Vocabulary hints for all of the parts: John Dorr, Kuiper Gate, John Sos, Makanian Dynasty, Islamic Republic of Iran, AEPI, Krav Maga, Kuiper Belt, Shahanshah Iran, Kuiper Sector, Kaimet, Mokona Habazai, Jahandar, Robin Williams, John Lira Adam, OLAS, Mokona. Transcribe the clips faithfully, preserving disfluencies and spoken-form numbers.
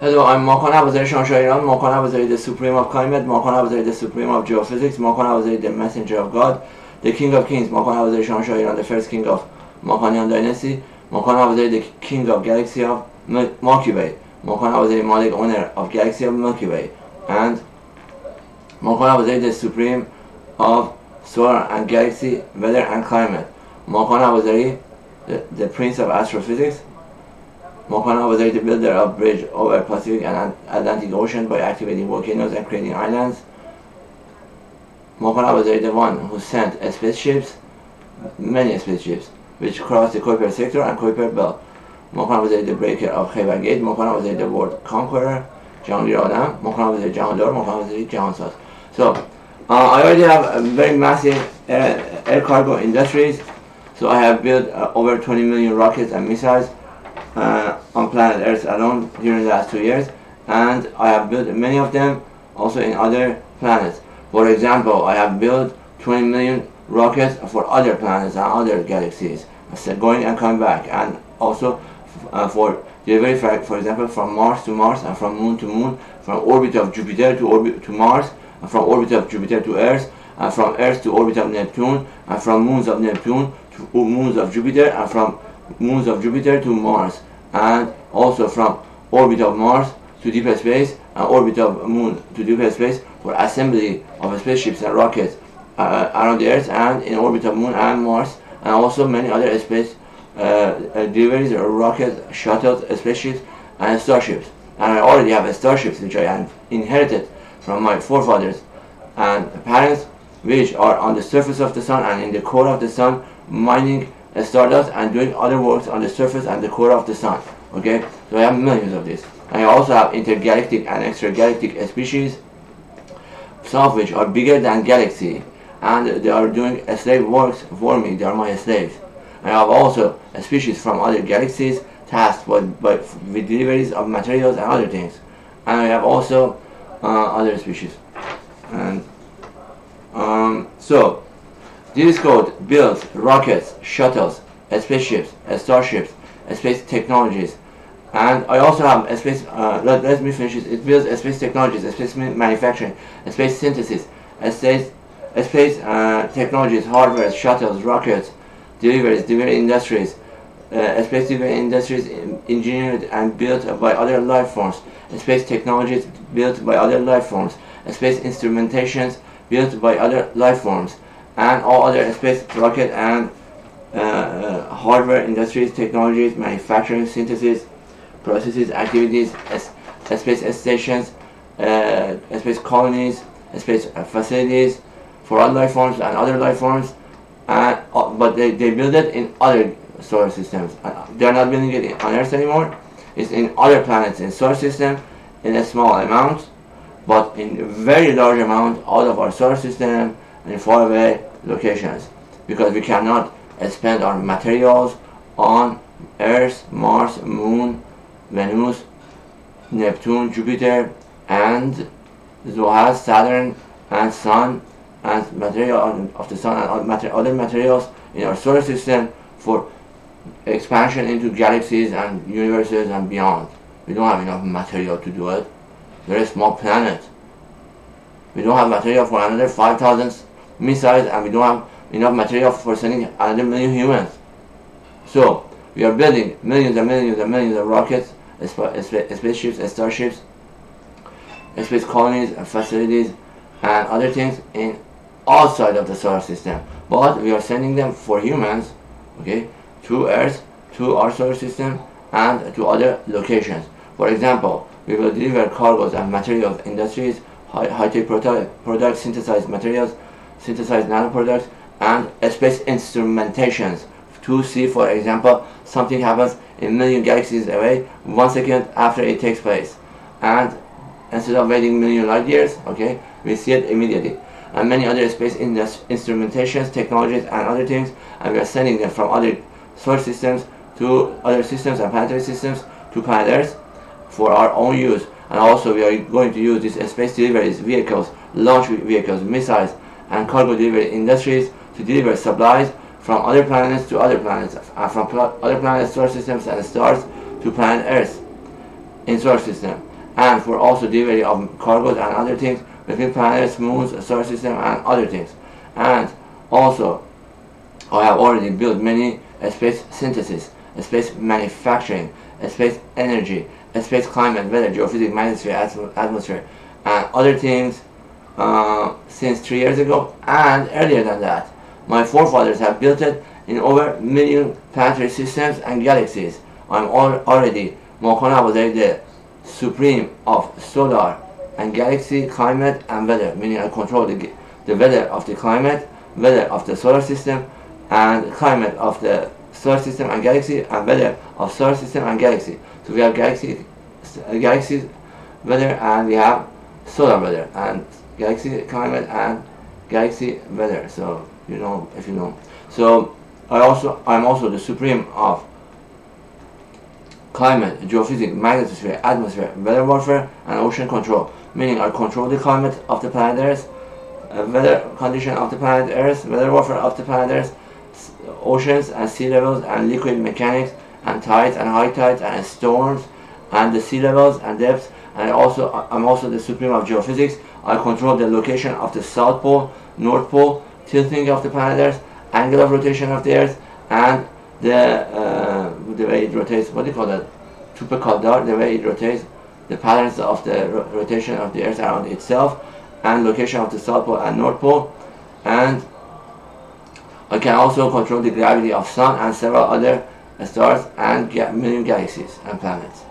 Hello, I'm Mokona, Wazir Shahanshah Iran. Mokona was the Supreme of Kaimet. Mokona was the Supreme of Geophysics. Mokona was the Messenger of God, the King of Kings. Mokona was Shahanshah Iran, the first king of Makanian Dynasty. Mokona was the King of Galaxy of Milky Way. Mokona was the Malik owner of Galaxy of Milky Way. And Mokona was the Supreme of Solar and Galaxy, Weather and Climate. Mokona was the, the Prince of Astrophysics. Mokona was the builder of bridge over Pacific and Atlantic Ocean by activating volcanoes and creating islands. Mokona was the one who sent spaceships, many spaceships, which crossed the Kuiper Sector and Kuiper Belt. Mokona was the breaker of Kuiper Gate. Mokona was the world conqueror, John Lira Adam. Mokona was the John Dorr. Mokona was the John Sos. So uh, I already have a very massive air, air cargo industries. So I have built uh, over twenty million rockets and missiles Uh, on planet Earth alone during the last two years, and I have built many of them also in other planets. For example, I have built twenty million rockets for other planets and other galaxies, so going and coming back, and also uh, for delivery, for example, from Mars to Mars, and from Moon to Moon, from orbit of Jupiter to orbit to Mars, and from orbit of Jupiter to Earth, and from Earth to orbit of Neptune, and from moons of Neptune to moons of Jupiter, and from moons of Jupiter to Mars, and also from orbit of Mars to deep space and orbit of Moon to deep space for assembly of spaceships and rockets uh, around the Earth and in orbit of Moon and Mars, and also many other space uh, deliveries, rockets, shuttles, spaceships, and starships. And I already have starships which I have inherited from my forefathers and parents, which are on the surface of the sun and in the core of the sun, mining stardust and doing other works on the surface and the core of the sun. Okay, so I have millions of these. I also have intergalactic and extragalactic species, some of which are bigger than galaxy, and they are doing slave works for me. They are my slaves. I have also a species from other galaxies tasked with, with deliveries of materials and other things. And I have also uh, other species. And um, so this code builds rockets, shuttles, spaceships, starships, space technologies, and I also have a space. Uh, let, let me finish this. It builds a space technologies, a space manufacturing, a space synthesis, a space, a space uh, technologies, hardware, shuttles, rockets, deliveries, delivery industries, uh, space delivery industries engineered and built by other life forms, space technologies built by other life forms, space instrumentations built by other life forms, and all other space rocket and uh, uh, hardware industries, technologies, manufacturing, synthesis, processes, activities, as, as space stations, uh, space colonies, space facilities for other life forms and other life forms, and, uh, but they, they build it in other solar systems. Uh, they're not building it on Earth anymore. It's in other planets in solar system in a small amount, but in very large amount out of our solar system in faraway locations, because we cannot expand our materials on Earth, Mars, Moon, Venus, Neptune, Jupiter, and Zohar, Saturn, and Sun, and material of the Sun and other materials in our solar system for expansion into galaxies and universes and beyond. We don't have enough material to do it. There is small planet. We don't have material for another five thousand missiles, and we don't have enough material for sending another million humans. So we are building millions and millions and millions of rockets, spaceships, starships, space colonies, facilities, and other things in outside of the solar system. But we are sending them for humans, okay, to Earth, to our solar system, and to other locations. For example, we will deliver cargoes and materials industries, high-tech products, synthesized materials, synthesized nanoproducts, and space instrumentations. To see, for example, something happens a million galaxies away, one second after it takes place, and instead of waiting million light years, okay, we see it immediately. And many other space instrumentations, technologies, and other things, and we are sending them from other solar systems to other systems and planetary systems to planet Earth for our own use. And also, we are going to use these space deliveries, vehicles, launch vehicles, missiles, and cargo delivery industries to deliver supplies from other planets to other planets, and from other planets, solar systems, and stars to planet Earth in solar system. and for also delivery of cargoes and other things between planets, moons, solar system and other things. And also I have already built many space synthesis, space manufacturing, space energy, space climate, weather, geophysics, magnetosphere, atmosphere and other things uh, since three years ago and earlier than that. My forefathers have built it in over a million planetary systems and galaxies. I'm all already Mokona was like the supreme of solar and galaxy, climate and weather, meaning I control the, the weather of the climate, weather of the solar system and climate of the solar system and galaxy and weather of solar system and galaxy. So we have galaxy, galaxy weather and we have solar weather and galaxy climate and galaxy weather. So you know if you know. So I also I'm also the supreme of climate, geophysics, magnetosphere, atmosphere, weather warfare, and ocean control. Meaning, I control the climate of the planet Earth, uh, weather condition of the planet Earth, weather warfare of the planet Earth, oceans and sea levels, and liquid mechanics, and tides and high tides and storms, and the sea levels and depths. And also, I'm also the supreme of geophysics. I control the location of the South Pole, North Pole, tilting of the planet Earth, angle of rotation of the Earth, and the uh, the way it rotates, what do you call that? Tupacadar, the way it rotates, the patterns of the ro rotation of the Earth around itself, and location of the South Pole and North Pole, and I can also control the gravity of Sun and several other stars and ga million galaxies and planets.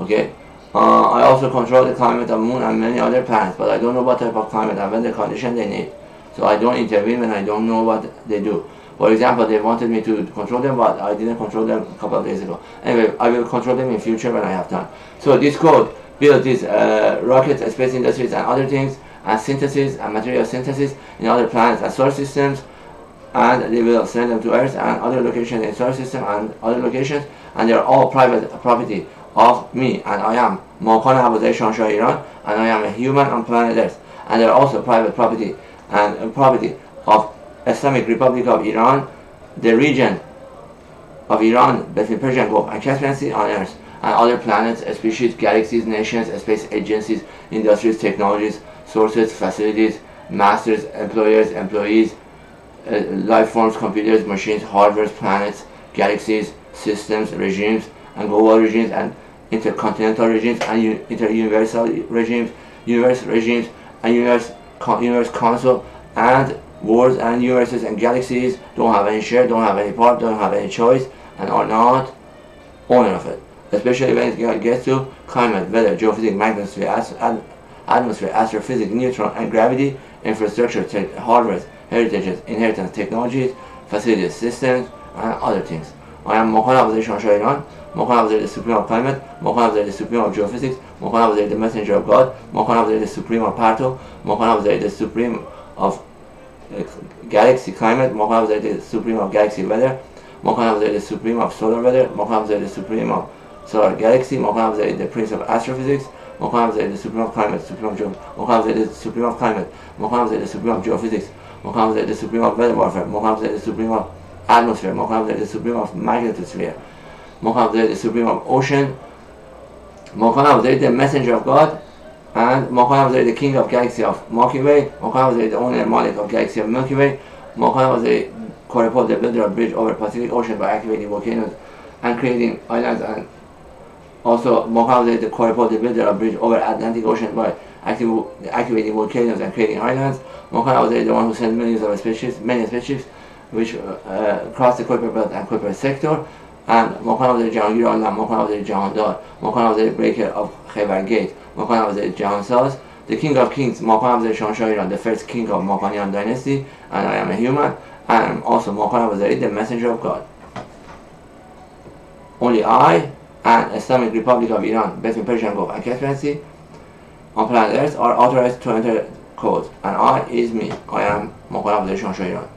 Okay, uh, I also control the climate of Moon and many other planets, but I don't know what type of climate and weather condition they need, so I don't intervene when I don't know what they do. For example, they wanted me to control them, but I didn't control them a couple of days ago. Anyway, I will control them in future when I have time. So this code built these uh, rockets, and space industries, and other things, and synthesis, and material synthesis in other planets and solar systems, and they will send them to Earth and other locations in solar system and other locations, and they are all private property of me, and I am Mokona Habazai Shahanshah Iran, and I am a human on planet Earth, and they are also private property and property of Islamic Republic of Iran, the region of Iran between Persian Gulf and Caspian Sea on Earth, and other planets, species, galaxies, nations, space agencies, industries, technologies, sources, facilities, masters, employers, employees, uh, life forms, computers, machines, hardware, planets, galaxies, systems, regimes, and global regimes, and intercontinental regimes, and inter-universal regimes, universe regimes, and universe, con universe council, and worlds and universes and galaxies don't have any share, don't have any part, don't have any choice, and are not owner of it. Especially when it gets to climate, weather, geophysics, magnetosphere, atmosphere, astrophysics, neutron and gravity, infrastructure, hardware, heritages, inheritance, technologies, facilities, systems, and other things. I am Mokona Habazai Shahanshah Iran, Mokona Habazai the Supreme of Climate, Mokona Habazai the Supreme of Geophysics, Mokona Habazai the Messenger of God, Mokona Habazai the Supreme of Parto, Mokona Habazai the Supreme of Galaxy Climate, Mokona Habazai the Supreme of Galaxy Weather, Mokona Habazai the Supreme of Solar Weather, Mokona Habazai the Supreme of Solar Galaxy, Mokona Habazai the Prince of Astrophysics, Mokona Habazai the Supreme of Climate, Supreme of Geo, Mokona Habazai the Supreme of Climate, Mokona Habazai the Supreme of Geophysics, Mokona Habazai the Supreme of Weather Warfare, Mokona Habazai the Supreme of Atmosphere, Mokona Habazai the Supreme of Magnetosphere, Mokona Habazai the Supreme of Ocean, Mokona Habazai the Messenger of God, and Mokona Habazai the King of Galaxy of Milky Way, Mokona Habazai the owner and Malik of Galaxy of Milky Way, Mokona Habazai Korepot, the builder of bridge over Pacific Ocean by activating volcanoes and creating islands, and also Mokona Habazai the Korepot, the builder of bridge over Atlantic Ocean by activ activating volcanoes and creating islands, Mokona Habazai the one who sent millions of spaceships, many spaceships, which uh, uh, cross the Kuiper Belt and Kuiper Sector, and Mokona Habazai John Lira Adam, Mokona Habazai Jahandar, Mokona Habazai breaker of Kuiper Gate, Mokona Habazai John Sos, the King of Kings, Mokona Habazai Shahanshah Iran, the first king of Makanian Dynasty, and I am a human, and I'm also Mokona Habazai, the messenger of God. Only I and Islamic Republic of Iran, between Persian Gulf and Caspian Sea, on planet Earth are authorized to enter codes, and I is me. I am Mokona Habazai Shahanshah Iran.